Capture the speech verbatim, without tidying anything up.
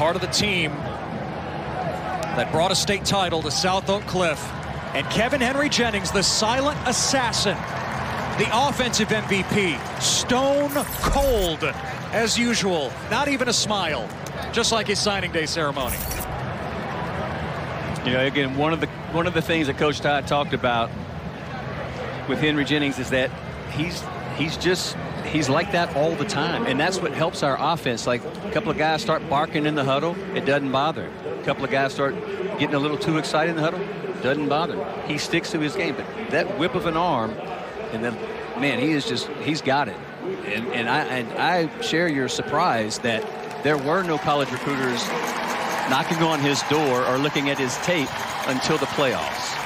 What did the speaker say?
part of the team that brought a state title to South Oak Cliff. And Kevin Henry Jennings, the silent assassin, the offensive M V P, stone cold as usual. Not even a smile, just like his signing day ceremony. You know, again, one of the one of the things that Coach Todd talked about with Henry Jennings is that he's he's just he's like that all the time, and that's what helps our offense. Like, a couple of guys start barking in the huddle, it doesn't bother him. A couple of guys start getting a little too excited in the huddle, doesn't bother him. He sticks to his game, but that whip of an arm, and then, man, he is just—he's got it. And, and I and I share your surprise that there were no college recruiters knocking on his door or looking at his tape until the playoffs.